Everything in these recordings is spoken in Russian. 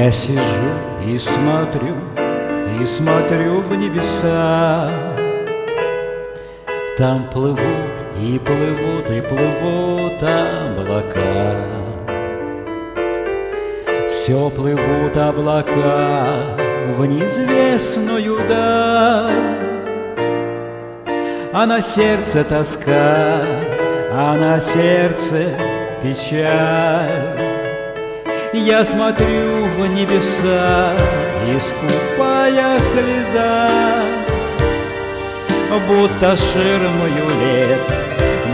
Я сижу и смотрю в небеса. Там плывут, и плывут, и плывут облака. Все плывут облака в неизвестную даль. А на сердце тоска, а на сердце печаль. Я смотрю в небеса, и скупая слеза, будто ширмою лет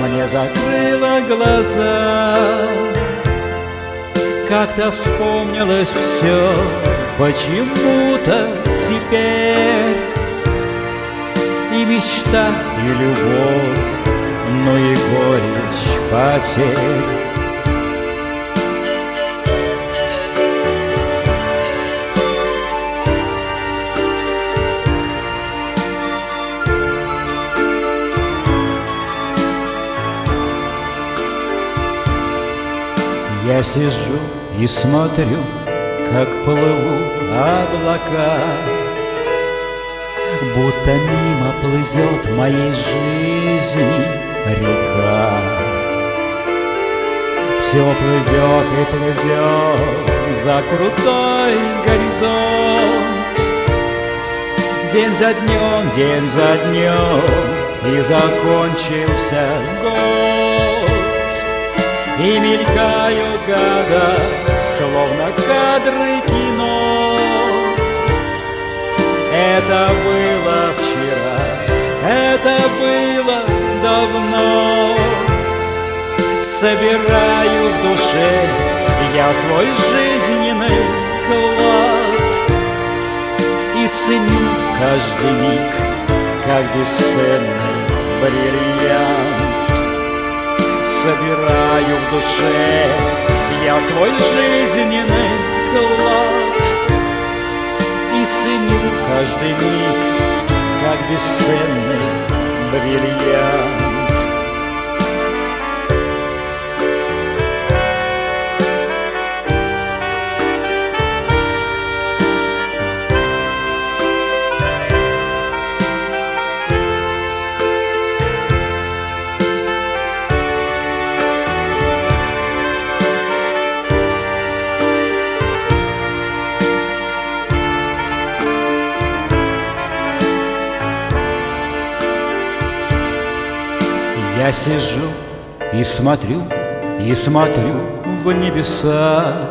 мне закрыла глаза. Как-то вспомнилось все почему-то теперь, и мечта, и любовь, ну и горечь потерь. Я сижу и смотрю, как плывут облака, будто мимо плывет моей жизни река. Все плывет и плывет за крутой горизонт, день за днем, и закончился год. И мелькают года, словно кадры кино. Это было вчера, это было давно. Собираю в душе я свой жизненный клад и ценю каждый миг, как бесценный бриллиант. Собираю в душе я свой жизненный клад и ценю каждый миг, как бесценный бриллиант. Я сижу и смотрю в небеса.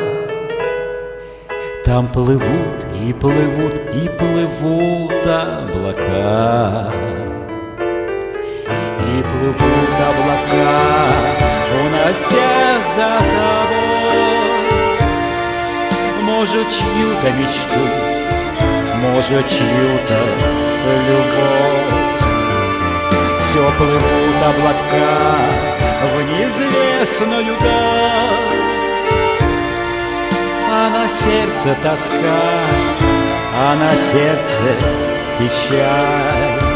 Там плывут, и плывут, и плывут облака. И плывут облака, унося за собой, может, чью-то мечту, может, чью-то любовь. Все плывут облака в неизвестную даль, а на сердце тоска, а на сердце печаль.